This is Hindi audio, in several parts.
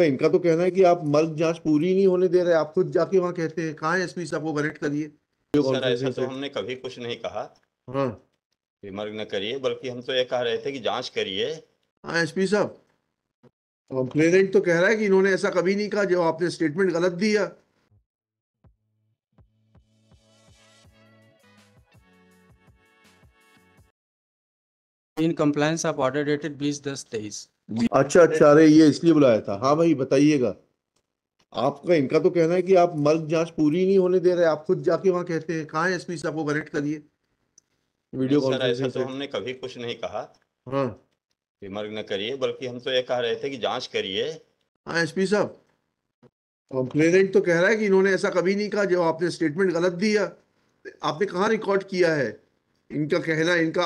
इनका तो कहना है कि आप मर्ग जांच पूरी नहीं होने दे रहे, आप खुद जाके वहाँ कहते हैं। कहाँ है एसपी साहब को कनेक्ट करिए। सर ऐसा तो हमने कभी कुछ नहीं कहा, हाँ मर्ग न करिए, बल्कि हम तो ये कह रहे थे कि जांच करिए। हाँ एसपी साहब कंप्लेनेंट तो कह रहा है कि इन्होंने ऐसा कभी नहीं कहा, जो आपने स्टेटमेंट गलत दिया। In compliance of order dated 20/10/23। अच्छा अच्छा, अरे ये इसलिए बुलाया था। हाँ भाई बताइएगा। आपका इनका तो कहना है कि आप मर्ग जांच पूरी नहीं होने दे रहे, आप खुद जाके वहाँ कहते हैं। कहाँ है एसपी साहब को कनेक्ट करिए वीडियो कॉन्फ्रेंस से। तो हमने कभी कुछ नहीं कहा, हाँ मर्ग न करिए, बल्कि हम तो ये कह रहे थे कि जांच करिए। हाँ एसपी साहब कंप्लेनेंट तो कह रहा है कि इन्होंने ऐसा कभी नहीं कहा, जो आपने स्टेटमेंट गलत दिया। आपने कहाँ रिकॉर्ड किया है? इनका कहना, इनका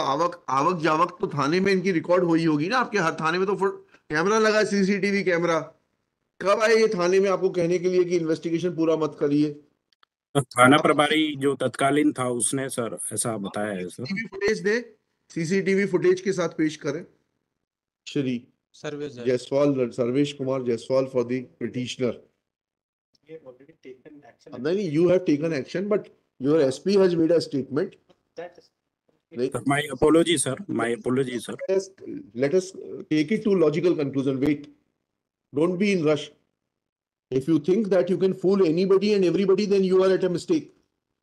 आवक जावक तो थाने में इनकी रिकॉर्ड हुई होगी ना। आपके हर थाने में तो कैमरा लगा है, सीसीटीवी कैमरा। कब आए ये थाने में आपको कहने के लिए कि इन्वेस्टिगेशन पूरा मत करिए? थाना प्रभारी जो तत्कालीन था उसने सर ऐसा बताया है। सीसीटीवी फुटेज दे, सीसीटीवी फुटेज के साथ पेश करें। Shri Jaiswal, Sarvesh Kumar Jaiswal for the petitioner. नहीं, you have taken action but your SP has made a statement. My apology, sir. My apology, sir. Let us take it to logical conclusion. Wait. Don't be in rush. If you think that you can fool anybody and everybody, then you are at a mistake.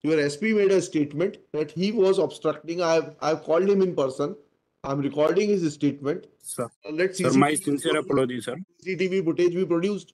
Your SP made a statement that he was obstructing. I've called him in person. I'm recording his statement. Sir, let's see. Sir, my sincere apology, sir. CCTV footage we produced.